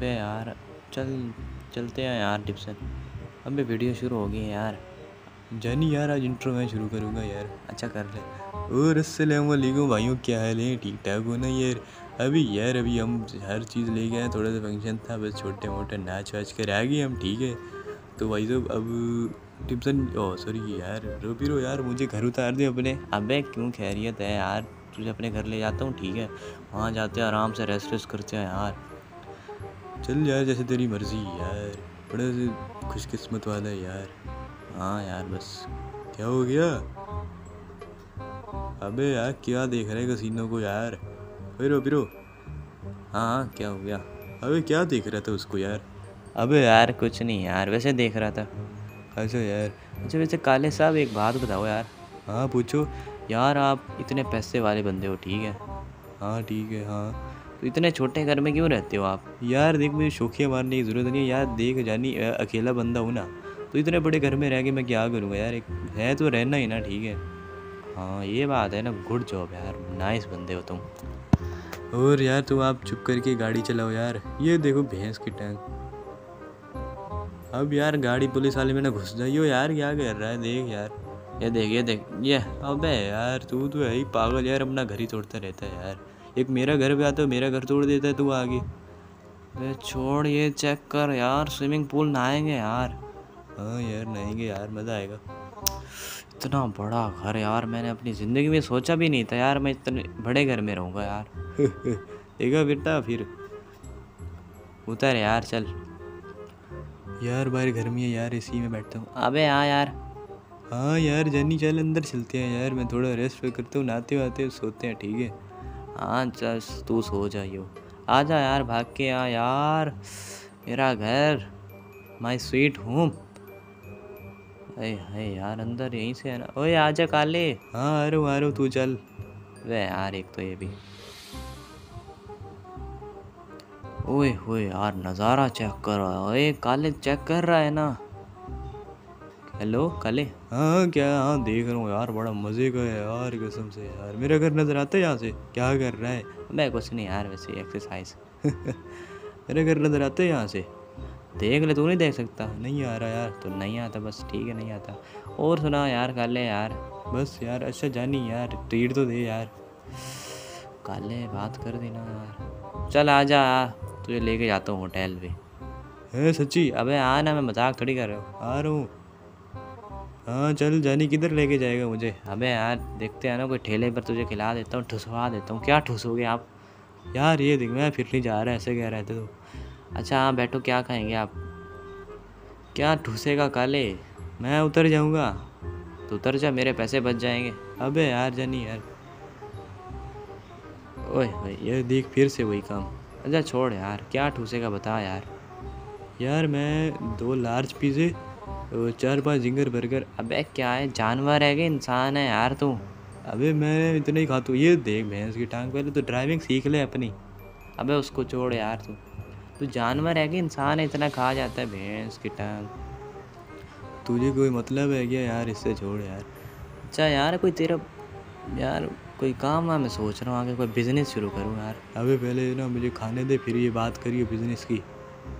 बे यार चलते हैं यार डिप्सन। अबे वीडियो शुरू हो गई है यार। जानी यार आज इंट्रो मैं शुरू करूँगा यार। अच्छा कर ले। और अस्सलामुअलैकुम भाइयों, क्या हाल है? ठीक ठाक हो ना यार? अभी हम हर चीज़ ले गए हैं, थोड़ा सा फंक्शन था बस, छोटे मोटे नाच वाच कर आ गए हम। ठीक है तो भाई साहब अब डिप्सन ओ सॉरी यार रो पी रो यार मुझे घर उतार दे अपने। अबे क्यों, खैरियत है यार? तुझे अपने घर ले जाता हूँ ठीक है, वहाँ जाते हैं आराम से रेस्ट करते हैं यार। चल यार जैसे तेरी मर्ज़ी यार, बड़ा से खुशकिस्मत वाला यार। हाँ यार बस क्या हो गया? अबे यार क्या देख रहे कसीनों को यार? फिर बिरो हाँ क्या हो गया? अबे क्या देख रहा था उसको यार? अबे यार कुछ नहीं यार, वैसे देख रहा था। अच्छा यार, अच्छा वैसे काले साहब एक बात बताओ यार। हाँ पूछो यार। आप इतने पैसे वाले बंदे हो ठीक है, हाँ ठीक है हाँ, तो इतने छोटे घर में क्यों रहते हो आप? यार देख मुझे शोखिया मारने की ज़रूरत नहीं है यार, देख जानी अकेला बंदा हूँ ना, तो इतने बड़े घर में रह के मैं क्या करूँगा यार, एक है तो रहना ही ना ठीक है। हाँ ये बात है ना, गुड जॉब यार, नाइस बंदे हो तुम। और यार तुम आप चुप करके गाड़ी चलाओ यार, ये देखो भैंस की टैंक। अब यार गाड़ी पुलिस वाले में ना घुस जाइयो यार, क्या कर रहा है देख यार, ये देख। अबे यार तू तो है ही पागल यार, अपना घर ही तोड़ता रहता है यार। एक मेरा घर पे आता है, मेरा घर तोड़ देता है तू आगे। अरे छोड़ ये चेक कर यार, स्विमिंग पूल नहाएंगे यार। हाँ यार नहाएंगे यार, मज़ा आएगा। इतना बड़ा घर यार मैंने अपनी ज़िंदगी में सोचा भी नहीं था यार, मैं इतने बड़े घर में रहूँगा यार। देखा बेटा, फिर उतर यार चल यार, बाहर गर्मी है यार एसी में बैठता हूँ। अबे हाँ यार, हाँ यार जानी चल अंदर चलते हैं यार, मैं थोड़ा रेस्ट करता हूँ, नहाते वाते सोते हैं ठीक है। हाँ चल तू सो जाइयो, आ जा यार भाग के आ यार, मेरा घर माय स्वीट होम। अरे है यार अंदर यहीं से है ना। ओए आ जा काले। हाँ आ रहा तू चल। वे यार एक तो ये भी, ओए होए यार नज़ारा चेक कर रहा है। ओए काले चेक कर रहा है ना। हेलो काले। हाँ क्या, हाँ देख रहा हूँ यार, बड़ा मज़े का है यार कसम से यार। मेरा घर नज़र आता है यहाँ से? क्या कर रहा है? मैं कुछ नहीं यार, वैसे एक्सरसाइज। मेरा घर नज़र आता है यहाँ से? देख ले, तू नहीं देख सकता? नहीं आ रहा यार, तो नहीं आता बस ठीक है, नहीं आता। और सुना यार काले यार। बस यार। अच्छा जानी यार ट्रीट तो दे यार। काले बात कर देना यार। चल आ जा, तुझे लेके जाता हूँ होटल पे। है सच्ची? अबे आ ना, मैं मजाक थोड़ी कर रहा हूँ। आ रहा हूँ हाँ चल। जानी किधर लेके जाएगा मुझे? अबे यार देखते हैं ना, कोई ठेले पर तुझे खिला देता हूँ, ठुसवा देता हूँ। क्या ठुसोगे आप यार? ये देख मैं फिर नहीं जा रहा, ऐसे कह रहे थे तो। अच्छा हाँ बैठो, क्या खाएंगे आप? क्या ठुसेगा काले? मैं उतर जाऊँगा तो उतर जा, मेरे पैसे बच जाएंगे। अबे यार जानी यार, ओए भाई ये देख फिर से वही काम। अच्छा छोड़ यार, क्या ठुसेगा बता यार। यार मैं 2 लार्ज पिज़्ज़े, 4-5 जिंगर बर्गर। अबे क्या है, जानवर है कि इंसान है यार तू? अबे मैं इतने ही खाता हूँ। ये देख भैंस की टांग, पहले तो ड्राइविंग सीख ले अपनी। अबे उसको छोड़ यार, तू जानवर है कि इंसान है, इतना खा जाता है भैंस की टांग। तुझे कोई मतलब है क्या यार इससे? छोड़ यार। अच्छा यार कोई तेरा यार कोई काम है, मैं सोच रहा हूँ आगे कोई बिज़नेस शुरू करूँ यार। अबे पहले ना मुझे खाने दे, फिर ये बात करिए बिज़नेस की।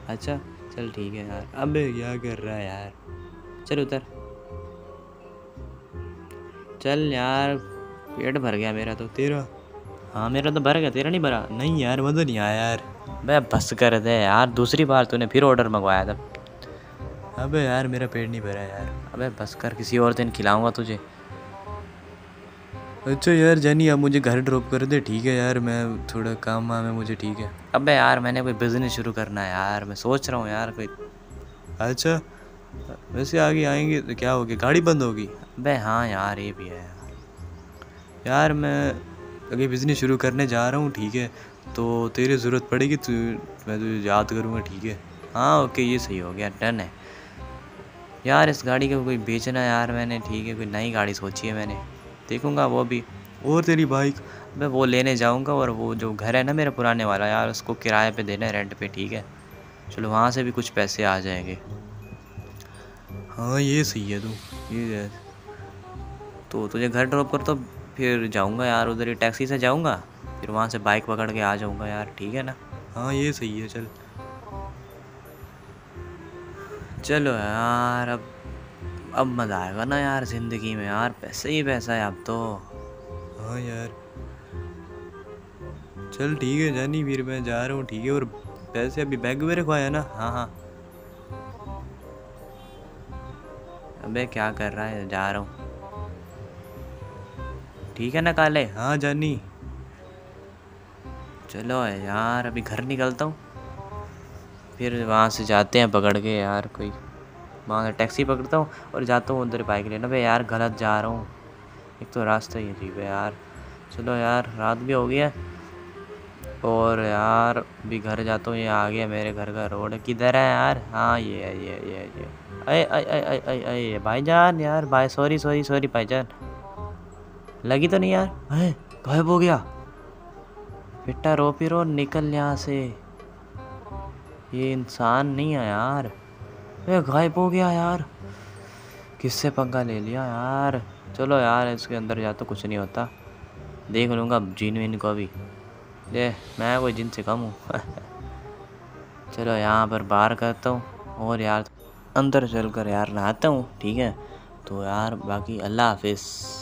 अच्छा चल ठीक है यार। अबे क्या कर रहा है यार, चल उतर चल यार। पेट भर गया मेरा तो। तेरा? हाँ मेरा तो भर गया, तेरा नहीं भरा? नहीं यार मज़ा नहीं आया यार। अबे बस कर दे यार, दूसरी बार तूने फिर ऑर्डर मंगवाया था। अबे यार मेरा पेट नहीं भरा यार। अबे बस कर, किसी और दिन खिलाऊंगा तुझे। अच्छा यार जानी आप मुझे घर ड्रॉप कर दे ठीक है यार, मैं थोड़ा काम वाम है मुझे ठीक है। अबे यार मैंने कोई बिज़नेस शुरू करना है यार, मैं सोच रहा हूँ यार कोई। अच्छा वैसे आगे आएंगे तो क्या होगी, गाड़ी बंद होगी? अबे हाँ यार ये भी है यार, मैं अभी बिज़नेस शुरू करने जा रहा हूँ ठीक है, तो तेरे ज़रूरत पड़ेगी तो मैं तुझे याद करूँगा ठीक है। हाँ ओके ये सही हो गया, डन है यार। इस गाड़ी को कोई बेचना है यार मैंने ठीक है, कोई नई गाड़ी सोची है मैंने, देखूँगा वो भी। और तेरी बाइक? मैं वो लेने जाऊँगा, और वो जो घर है ना मेरा पुराने वाला यार, उसको किराए पर देना है, रेंट पर ठीक है। चलो वहाँ से भी कुछ पैसे आ जाएंगे। हाँ ये सही है तू, ये तो तुझे घर ड्रॉप कर, तो फिर जाऊँगा यार उधर ही टैक्सी से जाऊँगा, फिर वहाँ से बाइक पकड़ के आ जाऊँगा यार ठीक है ना। हाँ ये सही है चल। चलो यार, अब मज़ा आएगा ना यार ज़िंदगी में यार, पैसे ही पैसा है अब तो। हाँ यार चल ठीक है जानी, फिर मैं जा रहा हूँ ठीक है। और पैसे अभी बैंक में रखवाया ना? हाँ। अबे क्या कर रहा है, जा रहा हूँ ठीक है ना काले। हाँ जानी चलो यार, अभी घर निकलता हूँ, फिर वहाँ से जाते हैं पकड़ के यार कोई, वहाँ से टैक्सी पकड़ता हूँ और जाता हूँ उधर बाइक लेना। भाई यार गलत जा रहा हूँ, एक तो रास्ता ही अजीब है यार। चलो यार रात भी हो गई है और यार भी घर जाता हूँ। ये आ गया मेरे घर का रोड, किधर है यार? हाँ ये अरे अरे भाईजान यार, भाई सॉरी भाईजान, लगी तो नहीं यार? अरे गायब हो गया बेटा, रो पिरो निकल यहाँ से, ये इंसान नहीं है यार। ये गायब हो गया यार, किससे पंगा ले लिया यार। चलो यार इसके अंदर जा तो कुछ नहीं होता, देख लूँगा जिन विन को भी, ये मैं कोई जिन से कम हूँ। चलो यहाँ पर बाहर करता हूँ और यार अंदर चलकर यार नहाता हूँ ठीक है। तो यार बाकी अल्लाह हाफिज़।